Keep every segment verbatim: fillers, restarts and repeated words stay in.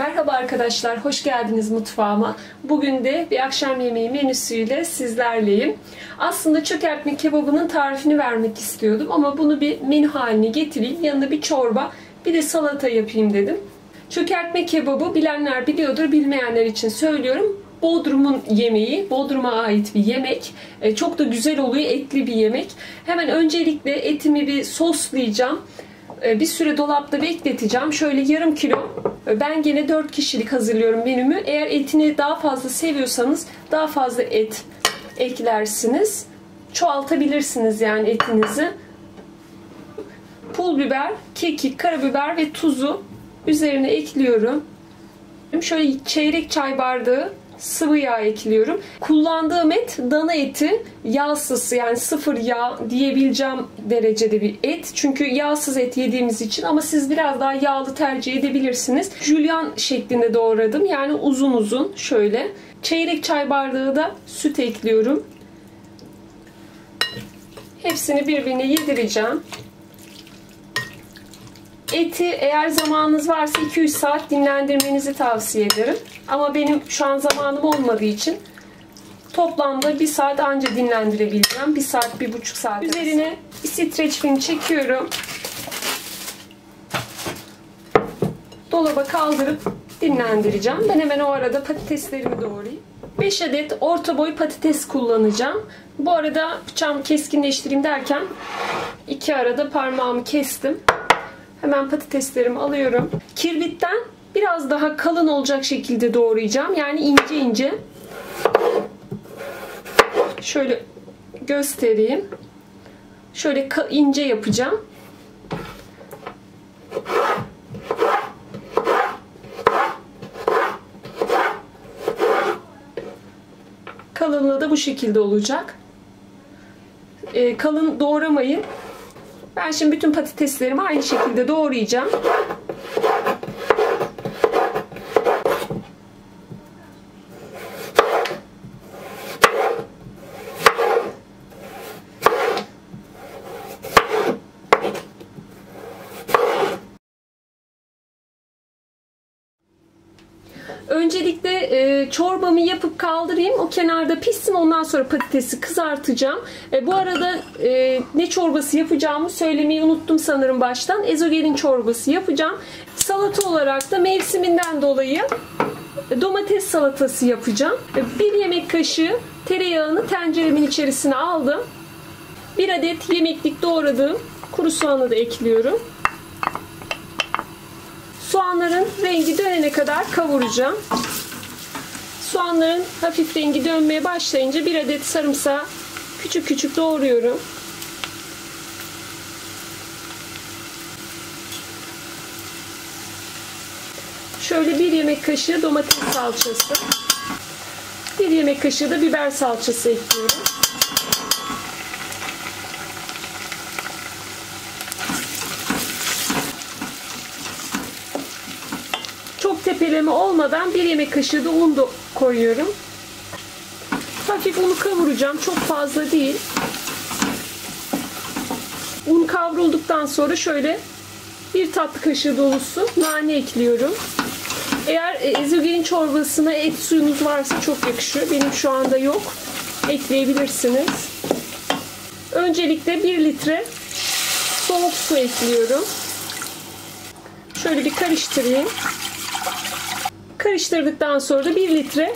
Merhaba arkadaşlar, hoş geldiniz mutfağıma. Bugün de bir akşam yemeği menüsüyle sizlerleyim. Aslında çökertme kebabının tarifini vermek istiyordum ama bunu bir menü haline getireyim. Yanına bir çorba, bir de salata yapayım dedim. Çökertme kebabı bilenler biliyordur, bilmeyenler için söylüyorum. Bodrum'un yemeği, Bodrum'a ait bir yemek. E, çok da güzel oluyor, etli bir yemek. Hemen öncelikle etimi bir soslayacağım. E, bir süre dolapta bekleteceğim. Şöyle yarım kilo. Ben gene dört kişilik hazırlıyorum menümü. Eğer etini daha fazla seviyorsanız daha fazla et eklersiniz. Çoğaltabilirsiniz yani etinizi. Pul biber, kekik, karabiber ve tuzu üzerine ekliyorum. Şöyle çeyrek çay bardağı sıvı yağ ekliyorum. Kullandığım et dana eti, yağsız, yani sıfır yağ diyebileceğim derecede bir et. Çünkü yağsız et yediğimiz için, ama siz biraz daha yağlı tercih edebilirsiniz. Jülyen şeklinde doğradım. Yani uzun uzun şöyle. Çeyrek çay bardağı da süt ekliyorum. Hepsini birbirine yedireceğim. Eti eğer zamanınız varsa iki üç saat dinlendirmenizi tavsiye ederim. Ama benim şu an zamanım olmadığı için toplamda bir saat anca dinlendirebileceğim. bir saat, bir buçuk saat. Üzerine streç film çekiyorum. Dolaba kaldırıp dinlendireceğim. Ben hemen o arada patateslerimi doğrayayım. beş adet orta boy patates kullanacağım. Bu arada bıçağımı keskinleştireyim derken iki arada parmağımı kestim. Hemen patateslerimi alıyorum. Kirbitten biraz daha kalın olacak şekilde doğrayacağım. Yani ince ince. Şöyle göstereyim. Şöyle ince yapacağım. Kalınlığı da bu şekilde olacak. Ee, kalın doğramayın. Ben şimdi bütün patateslerimi aynı şekilde doğrayacağım. Öncelikle çorbamı yapıp kaldırayım. O kenarda pişsin. Ondan sonra patatesi kızartacağım. Bu arada ne çorbası yapacağımı söylemeyi unuttum sanırım baştan. Ezogelin çorbası yapacağım. Salata olarak da mevsiminden dolayı domates salatası yapacağım. Bir yemek kaşığı tereyağını tenceremin içerisine aldım. Bir adet yemeklik doğradığım kuru soğanı da ekliyorum. Soğanların rengi dönene kadar kavuracağım. Soğanların hafif rengi dönmeye başlayınca bir adet sarımsağı küçük küçük doğruyorum. Şöyle bir yemek kaşığı domates salçası, bir yemek kaşığı da biber salçası ekliyorum. Tepeleme olmadan bir yemek kaşığı da un da koyuyorum. Hafif unu kavuracağım. Çok fazla değil. Un kavrulduktan sonra şöyle bir tatlı kaşığı dolusu nane ekliyorum. Eğer ezogelin çorbasına et suyunuz varsa çok yakışıyor. Benim şu anda yok. Ekleyebilirsiniz. Öncelikle bir litre soğuk su ekliyorum. Şöyle bir karıştırayım. Karıştırdıktan sonra da bir litre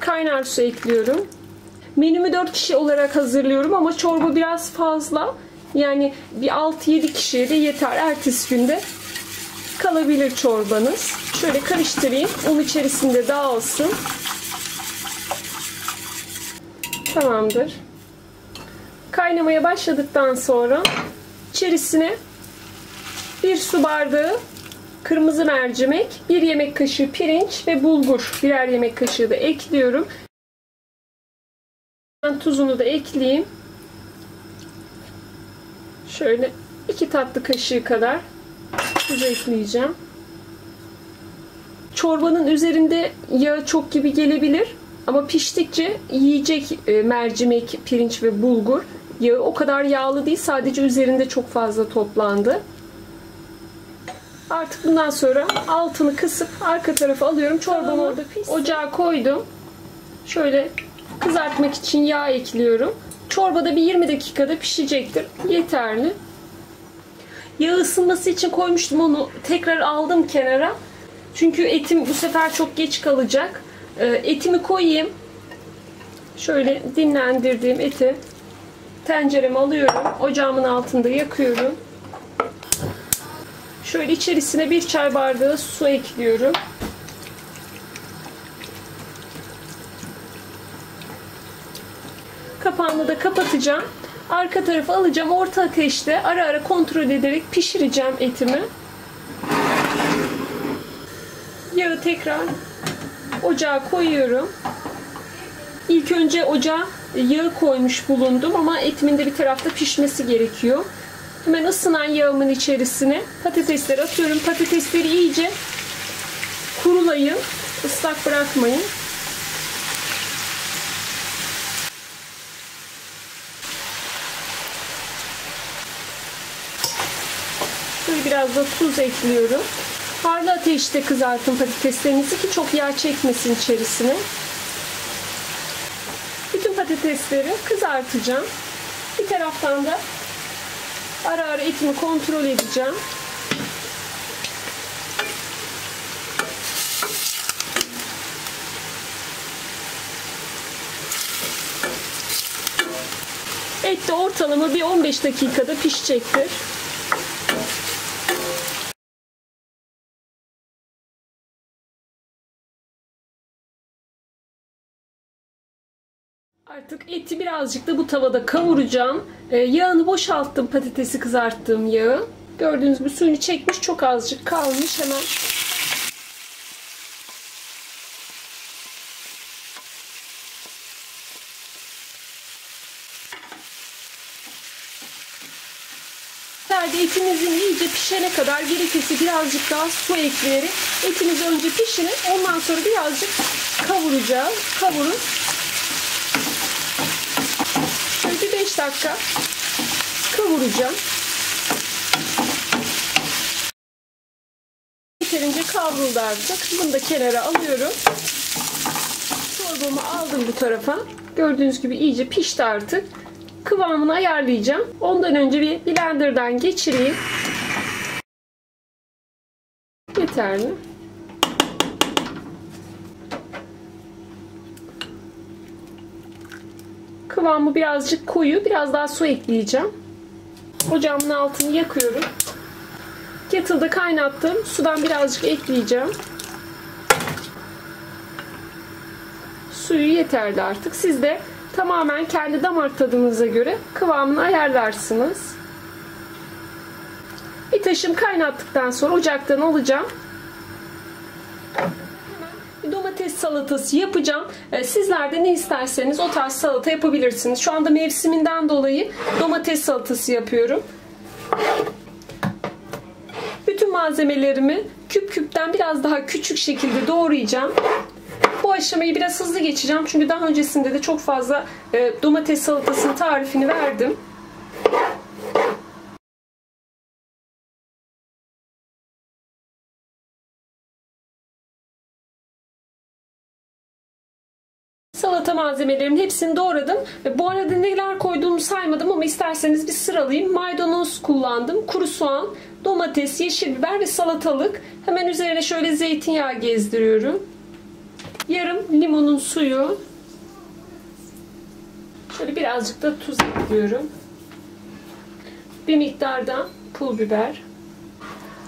kaynar su ekliyorum. Menümü dört kişi olarak hazırlıyorum ama çorba biraz fazla. Yani bir altı yedi kişiye de yeter. Ertesi günde kalabilir çorbanız. Şöyle karıştırayım. Un içerisinde dağılsın. Tamamdır. Kaynamaya başladıktan sonra içerisine bir su bardağı kırmızı mercimek, bir yemek kaşığı pirinç ve bulgur birer yemek kaşığı da ekliyorum. Tuzunu da ekleyeyim. Şöyle iki tatlı kaşığı kadar tuz ekleyeceğim. Çorbanın üzerinde yağ çok gibi gelebilir ama piştikçe yiyecek mercimek, pirinç ve bulgur. Yağı o kadar yağlı değil, sadece üzerinde çok fazla toplandı. Artık bundan sonra altını kısıp arka tarafa alıyorum. Çorbamı orada ocağa koydum. Şöyle kızartmak için yağ ekliyorum. Çorbada bir yirmi dakikada pişecektir. Yeterli. Yağı ısınması için koymuştum onu. Tekrar aldım kenara. Çünkü etim bu sefer çok geç kalacak. Etimi koyayım. Şöyle dinlendirdiğim eti tencereme alıyorum. Ocağımın altında yakıyorum. Şöyle içerisine bir çay bardağı su ekliyorum. Kapağını da kapatacağım. Arka tarafı alacağım. Orta ateşte ara ara kontrol ederek pişireceğim etimi. Yağı tekrar ocağa koyuyorum. İlk önce ocağa yağı koymuş bulundum ama etimin de bir tarafta pişmesi gerekiyor. Hemen ısınan yağımın içerisine patatesleri atıyorum. Patatesleri iyice kurulayın. Islak bırakmayın. Şöyle biraz da tuz ekliyorum. Harlı ateşte kızartın patateslerinizi ki çok yağ çekmesin içerisine. Bütün patatesleri kızartacağım. Bir taraftan da ara ara etimi kontrol edeceğim. Et de ortalama bir on beş dakikada pişecektir. Artık eti birazcık da bu tavada kavuracağım. Ee, yağını boşalttım, patatesi kızarttığım yağı. Gördüğünüz gibi suyunu çekmiş, çok azıcık kalmış. Hemen sadece etimizin iyice pişene kadar gerekirse birazcık daha su ekleyerek etimiz önce pişirir, ondan sonra birazcık kavuracağız. Kavurun. beş dakika kavuracağım. Yeterince kavruldu artık. Bunu da kenara alıyorum. Çorbamı aldım bu tarafa. Gördüğünüz gibi iyice pişti artık. Kıvamını ayarlayacağım. Ondan önce bir blenderdan geçireyim. Yeterli. Kıvamı birazcık koyu. Biraz daha su ekleyeceğim. Ocağımın altını yakıyorum. Kettle'da kaynattım. Sudan birazcık ekleyeceğim. Suyu yeterli artık. Siz de tamamen kendi damak tadınıza göre kıvamını ayarlarsınız. Bir taşım kaynattıktan sonra ocaktan alacağım. Domates salatası yapacağım. Sizler de ne isterseniz o tarz salata yapabilirsiniz. Şu anda mevsiminden dolayı domates salatası yapıyorum. Bütün malzemelerimi küp küpten biraz daha küçük şekilde doğrayacağım. Bu aşamayı biraz hızlı geçeceğim. Çünkü daha öncesinde de çok fazla domates salatasının tarifini verdim. Salata malzemelerimin hepsini doğradım. Bu arada neler koyduğumu saymadım ama isterseniz bir sıralayayım. Maydanoz kullandım, kuru soğan, domates, yeşil biber ve salatalık. Hemen üzerine şöyle zeytinyağı gezdiriyorum. Yarım limonun suyu. Şöyle birazcık da tuz ekliyorum. Bir miktar da pul biber.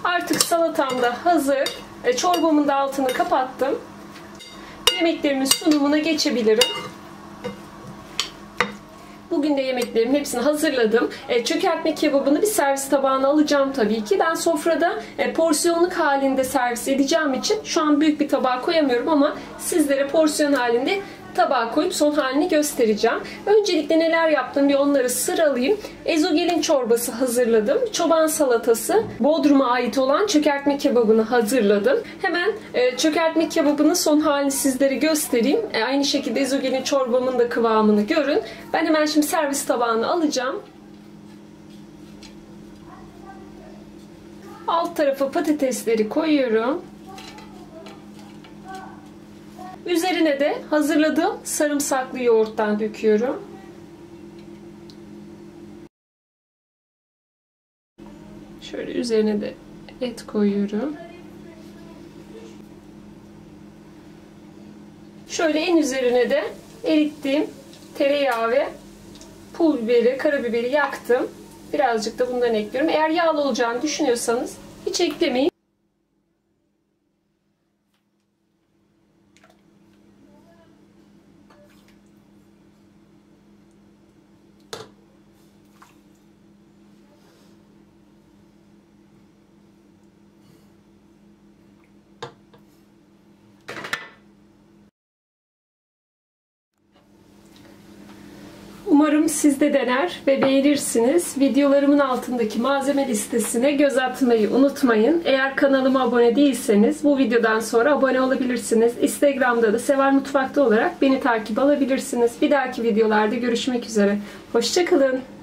Artık salatam da hazır. Çorbamın da altını kapattım. Yemeklerimin sunumuna geçebilirim. Bugün de yemeklerimin hepsini hazırladım. E, çökertme kebabını bir servis tabağına alacağım tabii ki. Ben sofrada e, porsiyonluk halinde servis edeceğim için şu an büyük bir tabağa koyamıyorum ama sizlere porsiyon halinde tabağa koyup son halini göstereceğim. Öncelikle neler yaptım bir onları sıralayayım. Ezogelin çorbası hazırladım. Çoban salatası, Bodrum'a ait olan çökertme kebabını hazırladım. Hemen e, çökertme kebabının son halini sizlere göstereyim. E, aynı şekilde ezogelin çorbamın da kıvamını görün. Ben hemen şimdi servis tabağını alacağım. Alt tarafa patatesleri koyuyorum. Üzerine de hazırladığım sarımsaklı yoğurttan döküyorum. Şöyle üzerine de et koyuyorum. Şöyle en üzerine de erittiğim tereyağı ve pul biberi, karabiberi yaktım. Birazcık da bundan ekliyorum. Eğer yağlı olacağını düşünüyorsanız hiç eklemeyin. Umarım siz de dener ve beğenirsiniz. Videolarımın altındaki malzeme listesine göz atmayı unutmayın. Eğer kanalıma abone değilseniz bu videodan sonra abone olabilirsiniz. Instagram'da da Seval Mutfakta olarak beni takip alabilirsiniz. Bir dahaki videolarda görüşmek üzere. Hoşça kalın.